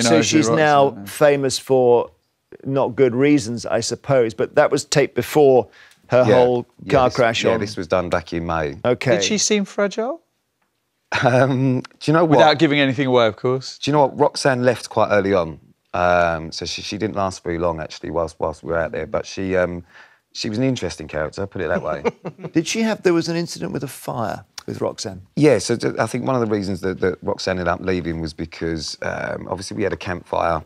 So she's now famous for not good reasons, I suppose, but that was taped before her whole car crash. Yeah, this was done back in May. Okay. Did she seem fragile? Do you know what? Without giving anything away, of course. Do you know what? Roxanne left quite early on, so she didn't last very long, actually, whilst we were out there, but she was an interesting character, put it that way. Did she have... There was an incident with a fire with Roxanne? Yeah, so I think one of the reasons that Roxanne ended up leaving was because, obviously, we had a campfire.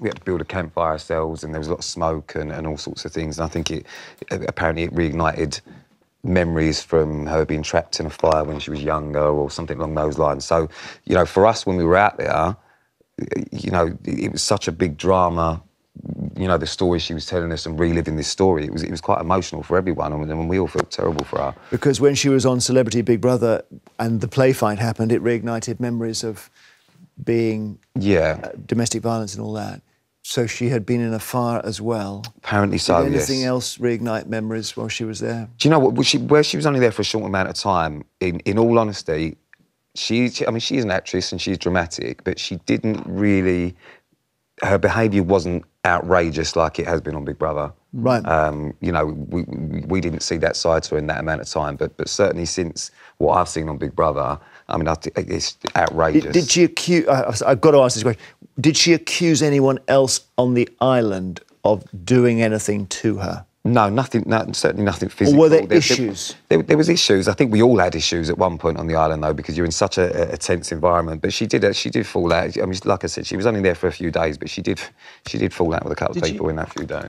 We had to build a campfire ourselves, and there was a lot of smoke and all sorts of things. And I think apparently it reignited memories from her being trapped in a fire when she was younger or something along those lines. So, you know, for us when we were out there, you know, it was such a big drama. You know, the story she was telling us and reliving this story, it was quite emotional for everyone, and we all felt terrible for her. Because when she was on Celebrity Big Brother and the play fight happened, it reignited memories of being... Yeah. Domestic violence and all that. So she had been in a fire as well. Apparently so, yes. Did anything else reignite memories while she was there? Do you know what, where she was only there for a short amount of time, in all honesty, I mean, she's an actress and she's dramatic, but she didn't really... Her behaviour wasn't outrageous like it has been on Big Brother. Right. You know, we didn't see that side to her in that amount of time, but certainly since what I've seen on Big Brother, I mean, it's outrageous. Did she accuse... I've got to ask this question. Did she accuse anyone else on the island of doing anything to her? No, nothing. No, certainly nothing physical. Or were there issues? There was issues. I think we all had issues at one point on the island, though, because you're in such a tense environment. But she did fall out. I mean, like I said, she was only there for a few days, but she did fall out with a couple of people in that few days.